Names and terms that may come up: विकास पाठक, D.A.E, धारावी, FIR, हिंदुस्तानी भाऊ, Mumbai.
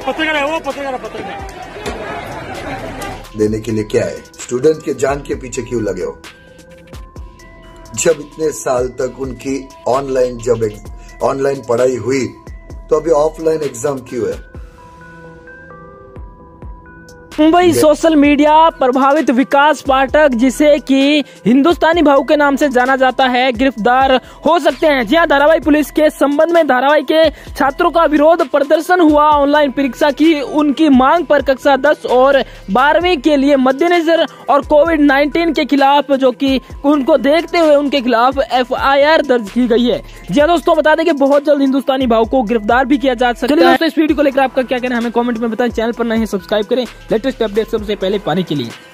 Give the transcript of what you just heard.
पत्रकार है वो, पत्रकार देने के लिए क्या है? स्टूडेंट के जान के पीछे क्यों लगे हो? जब इतने साल तक उनकी ऑनलाइन पढ़ाई हुई तो अभी ऑफलाइन एग्जाम क्यों है? मुंबई सोशल मीडिया प्रभावित विकास पाठक, जिसे कि हिंदुस्तानी भाऊ के नाम से जाना जाता है, गिरफ्तार हो सकते हैं। जी हां, धारावी पुलिस के संबंध में धारावी के छात्रों का विरोध प्रदर्शन हुआ। ऑनलाइन परीक्षा की उनकी मांग पर कक्षा 10 और 12वीं के लिए मद्देनजर और कोविड-19 के खिलाफ, जो कि उनको देखते हुए उनके खिलाफ FIR दर्ज की गई है। जी हां दोस्तों, बता दें कि बहुत जल्द हिंदुस्तानी भाऊ को गिरफ्तार भी किया जा सकता है। इस वीडियो को लेकर आपका क्या कहना है हमें कॉमेंट में बताएं। चैनल पर नए हैं सब्सक्राइब करें अपडेट सबसे पहले पाने के लिए।